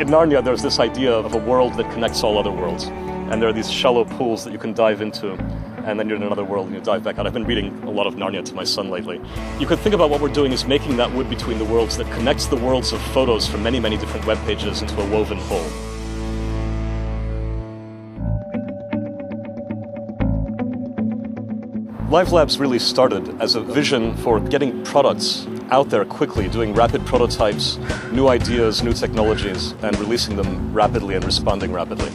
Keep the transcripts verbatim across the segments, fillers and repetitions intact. In Narnia, there's this idea of a world that connects all other worlds. And there are these shallow pools that you can dive into, and then you're in another world and you dive back out. I've been reading a lot of Narnia to my son lately. You could think about what we're doing is making that wood between the worlds that connects the worlds of photos from many, many different web pages into a woven whole. Live Labs really started as a vision for getting products out there quickly, doing rapid prototypes, new ideas, new technologies, and releasing them rapidly and responding rapidly.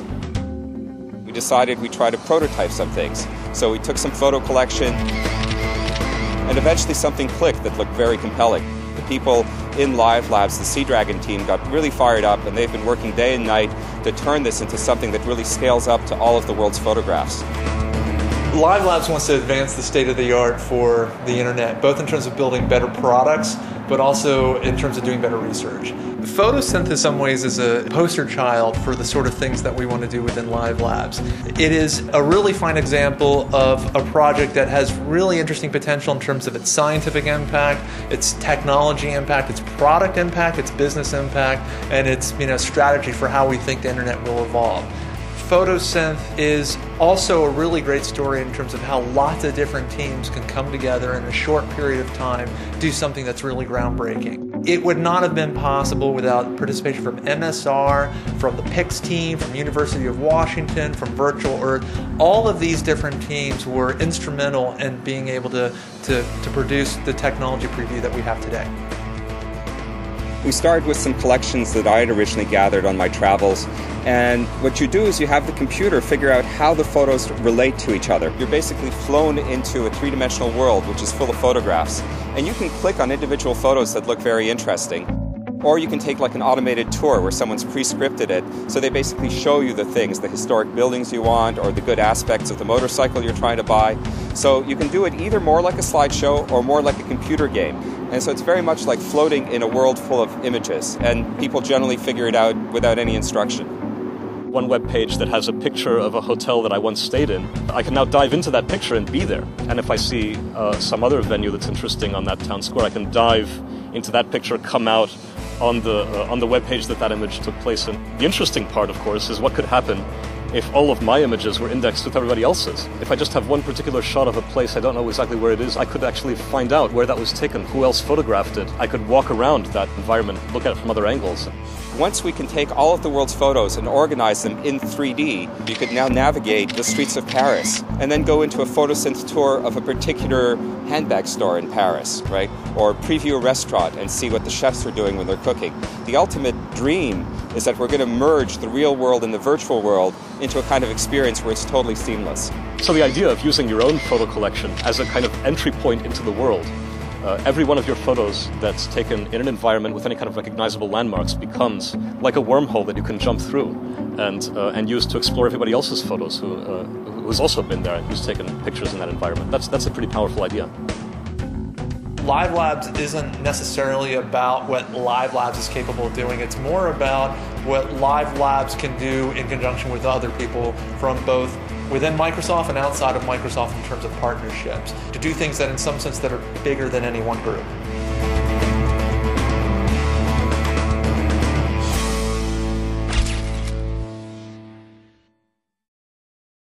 We decided we'd try to prototype some things. So we took some photo collection, and eventually something clicked that looked very compelling. The people in Live Labs, the Sea Dragon team, got really fired up, and they've been working day and night to turn this into something that really scales up to all of the world's photographs. Live Labs wants to advance the state of the art for the internet, both in terms of building better products, but also in terms of doing better research. Photosynth, in some ways, is a poster child for the sort of things that we want to do within Live Labs. It is a really fine example of a project that has really interesting potential in terms of its scientific impact, its technology impact, its product impact, its business impact, and its, you know, strategy for how we think the internet will evolve. Photosynth is also a really great story in terms of how lots of different teams can come together in a short period of time, do something that's really groundbreaking. It would not have been possible without participation from M S R, from the PICS team, from University of Washington, from Virtual Earth. All of these different teams were instrumental in being able to, to, to produce the technology preview that we have today. We started with some collections that I had originally gathered on my travels, and what you do is you have the computer figure out how the photos relate to each other. You're basically flown into a three-dimensional world which is full of photographs, and you can click on individual photos that look very interesting. Or you can take like an automated tour where someone's pre-scripted it, so they basically show you the things, the historic buildings you want, or the good aspects of the motorcycle you're trying to buy. So you can do it either more like a slideshow or more like a computer game. And so it's very much like floating in a world full of images, and people generally figure it out without any instruction. One web page that has a picture of a hotel that I once stayed in, I can now dive into that picture and be there. And if I see uh, some other venue that's interesting on that town square, I can dive into that picture, come out on the, uh, on the web page that that image took place in. The interesting part, of course, is what could happen if all of my images were indexed with everybody else's. If I just have one particular shot of a place, I don't know exactly where it is, I could actually find out where that was taken, who else photographed it. I could walk around that environment, look at it from other angles. Once we can take all of the world's photos and organize them in three D, you could now navigate the streets of Paris and then go into a Photosynth tour of a particular handbag store in Paris, right? Or preview a restaurant and see what the chefs are doing when they're cooking. The ultimate dream is that we're going to merge the real world and the virtual world into a kind of experience where it's totally seamless. So the idea of using your own photo collection as a kind of entry point into the world, uh, every one of your photos that's taken in an environment with any kind of recognizable landmarks becomes like a wormhole that you can jump through and, uh, and use to explore everybody else's photos who, uh, who's also been there and who's taken pictures in that environment. That's, that's a pretty powerful idea. Live Labs isn't necessarily about what Live Labs is capable of doing. It's more about what Live Labs can do in conjunction with other people from both within Microsoft and outside of Microsoft in terms of partnerships, to do things that in some sense that are bigger than any one group.